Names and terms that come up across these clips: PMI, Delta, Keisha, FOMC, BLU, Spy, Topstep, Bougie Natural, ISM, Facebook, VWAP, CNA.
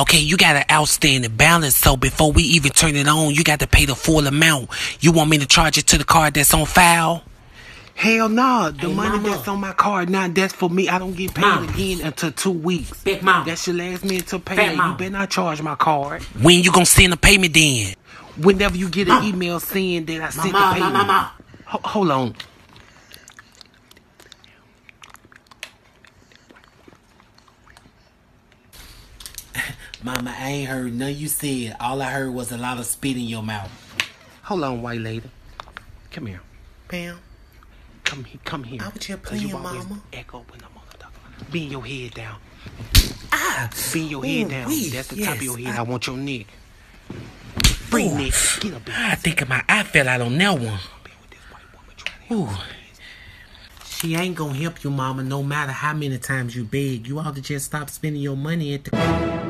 Okay, you got an outstanding balance, so before we even turn it on, you got to pay the full amount. You want me to charge it to the card that's on file? Hell no, the money mama. That's on my card now, that's for me. I don't get paid mama. Again until 2 weeks. Big mama. That's your last minute to pay. You better not charge my card. When you gonna send a payment then? Whenever you get an mama. Email saying that I sent the payment. Mama. Hold on. Mama, I ain't heard none you said. All I heard was a lot of spit in your mouth. Hold on, white lady. Come here. Pam. Come here. I'm just playing, Mama. Echo when I'm on the dog. Bend your head down. Ah. Bend your head down. Wee. That's the top of your head. I want your neck. Bring neck. Get up. I think my eye fell out on that one. Ooh. She ain't gonna help you, Mama, no matter how many times you beg. You ought to just stop spending your money at the...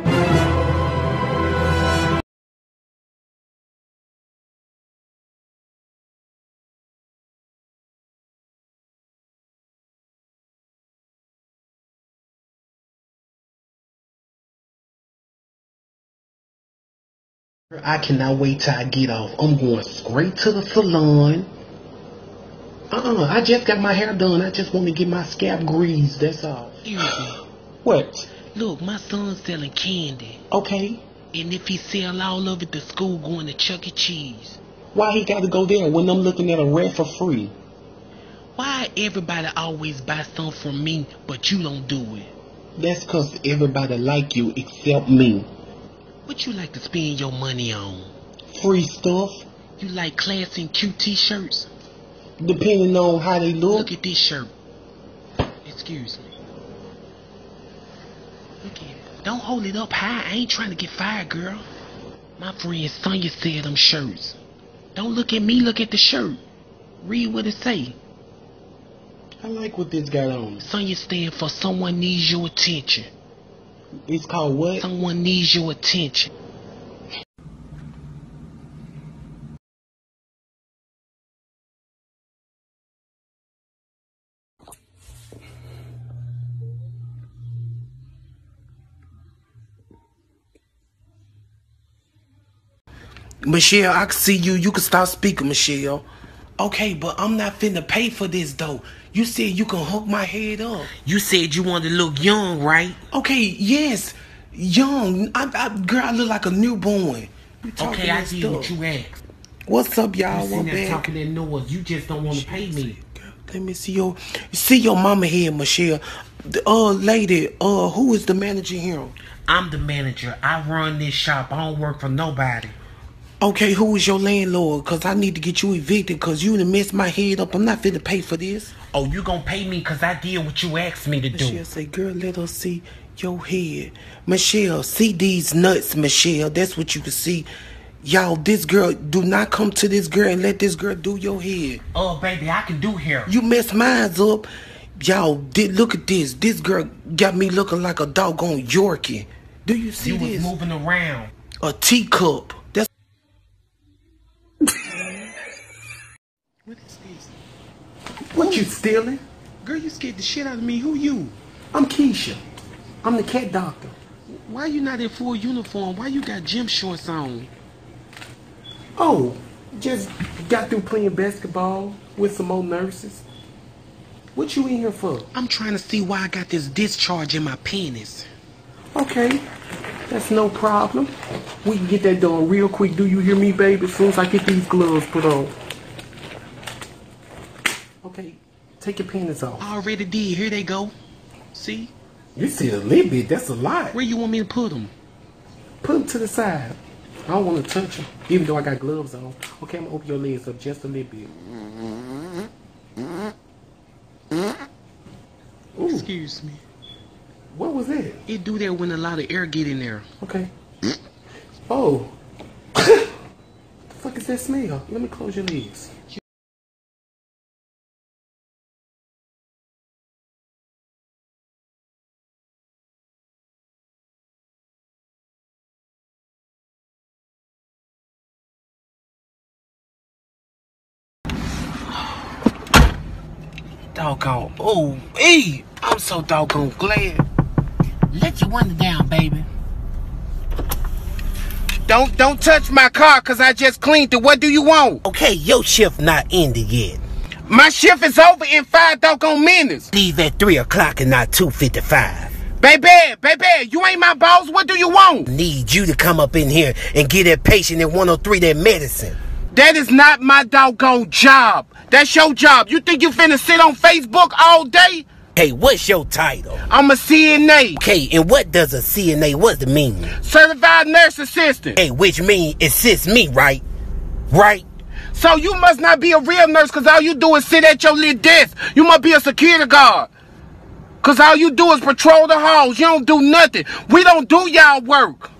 I cannot wait till I get off. I'm going straight to the salon. I just got my hair done. I just want to get my scalp greased. That's all. What? Look, my son's selling candy. Okay. And if he sell all of it to school, going to Chuck E. Cheese. Why he got to go there when I'm looking at a rent for free? Why everybody always buy something from me, but you don't do it? That's because everybody like you except me. What you like to spend your money on? Free stuff. You like classy and cute t-shirts? Depending on how they look. Look at this shirt. Excuse me. Look at it. Don't hold it up high. I ain't trying to get fired, girl. My friend Sonya said them shirts. Don't look at me, look at the shirt. Read what it say. I like what this got on. Sonya stand for someone needs your attention. It's called what? Someone needs your attention. Michelle, I can see you. You can stop speaking, Michelle. Okay, but I'm not finna pay for this, though. You said you can hook my head up. You said you wanted to look young, right? Okay, yes. Young. Girl, I look like a newborn. Okay, I did what you asked. What's up, y'all? I'm back. Talking that noise. You just don't want to pay me. Girl, let me see your mama here, Michelle. Lady, who is the manager here? I'm the manager. I run this shop. I don't work for nobody. Okay, who is your landlord? Because I need to get you evicted because you done messed my head up. I'm not finna pay for this. Oh, you gonna pay me because I did what you asked me to do. Michelle say, girl, let us see your head. Michelle, see these nuts, Michelle. That's what you can see. Y'all, this girl, do not come to this girl and let this girl do your head. Oh, baby, I can do hair. You messed mine up. Y'all, look at this. This girl got me looking like a doggone Yorkie. Do you see this? You was moving around. A teacup. What is this? What you stealing? Girl, you scared the shit out of me. Who you? I'm Keisha. I'm the cat doctor. Why you not in full uniform? Why you got gym shorts on? Oh, just got through playing basketball with some old nurses. What you in here for? I'm trying to see why I got this discharge in my penis. Okay, that's no problem. We can get that done real quick. Do you hear me, baby? As soon as I get these gloves put on. Okay, take your penis off. I already did. Here they go. See? You see a little bit. That's a lot. Where you want me to put them? Put them to the side. I don't want to touch them, even though I got gloves on. Okay, I'm going to open your legs up just a little bit. Ooh. Excuse me. What was that? It do that when a lot of air get in there. Okay. Oh. The fuck is that smell? Let me close your legs. Doggone. Oh, I'm so doggone glad. Let your window down, baby. Don't touch my car because I just cleaned it. What do you want? Okay, your shift not ended yet. My shift is over in 5 doggone minutes. Leave at 3 o'clock and not 2:55. Baby, you ain't my boss. What do you want? Need you to come up in here and get that patient at 103 that medicine. That is not my doggone job. That's your job. You think you finna sit on Facebook all day? Hey, what's your title? I'm a CNA. Okay, and what does a CNA, what's the meaning? Certified Nurse Assistant. Hey, which means assist me, right? Right? So you must not be a real nurse because all you do is sit at your little desk. You must be a security guard. Because all you do is patrol the halls. You don't do nothing. We don't do y'all work.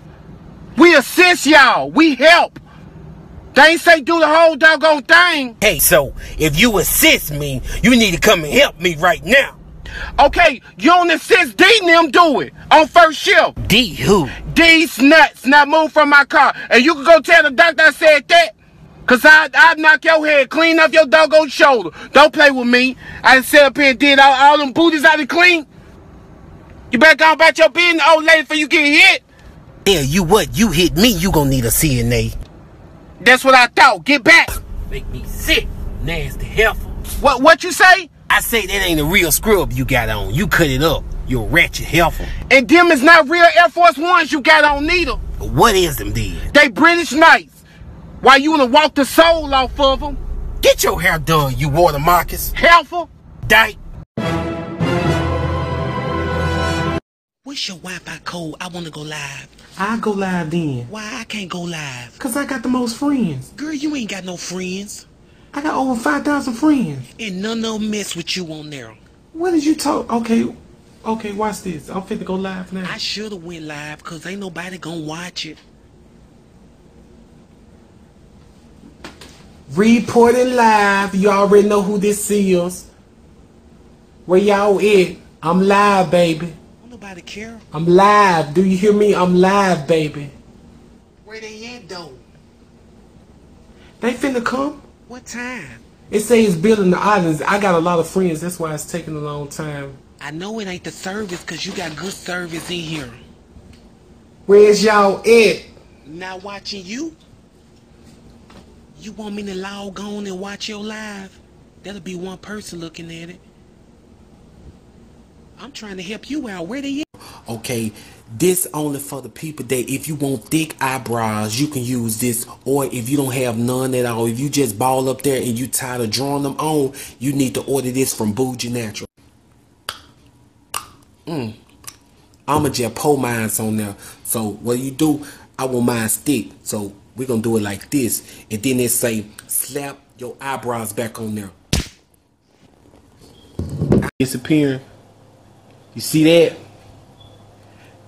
We assist y'all. We help. They ain't say do the whole doggone thing. Hey, so if you assist me, you need to come and help me right now. Okay, you don't assist D and them do it on first shift. D who? D's nuts. Now move from my car. And you can go tell the doctor I said that. Because I knock your head, clean up your doggone shoulder. Don't play with me. I done sat up here and did all them booties I done clean. You better go about your business, old lady, before you get hit. Yeah, you what? You hit me, you gonna need a CNA. That's what I thought. Get back. Make me sick, nasty heifer. What you say? I say that ain't a real scrub you got on. You cut it up. You wretched heifer. And them is not real Air Force Ones you got on neither. What is them then? They British Knights. Why you wanna walk the soul off of them? Get your hair done, you water Marcus. Heifer. Dyke. What's your Wi-Fi code? I wanna go live. I go live then. Why I can't go live? Because I got the most friends. Girl, you ain't got no friends. I got over 5,000 friends. And none of them mess with you on there. What did you talk? Okay, watch this. I'm finna go live now. I shoulda went live because ain't nobody gonna watch it. Reporting live. You already know who this is. Where y'all at? I'm live, baby. Nobody care. I'm live. Do you hear me? I'm live, baby. Where they at though? They finna come? What time? It says building the audience. I got a lot of friends. That's why it's taking a long time. I know it ain't the service because you got good service in here. Where's y'all at? Not watching you? You want me to log on and watch your live? That'll be one person looking at it. I'm trying to help you out. Where they at? Okay, this only for the people that if you want thick eyebrows, you can use this. Or if you don't have none at all, if you just ball up there and you tired of drawing them on, you need to order this from Bougie Natural. I'ma just pour mine on there. So what you do, I want mine thick. So we're going to do it like this. And then it say, slap your eyebrows back on there. Disappearing. You see that?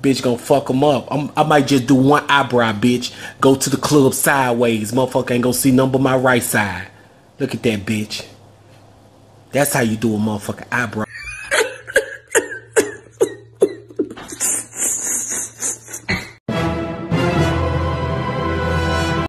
Bitch gonna fuck them up. I might just do one eyebrow, bitch. Go to the club sideways. Motherfucker ain't gonna see none but my right side. Look at that, bitch. That's how you do a motherfucking eyebrow.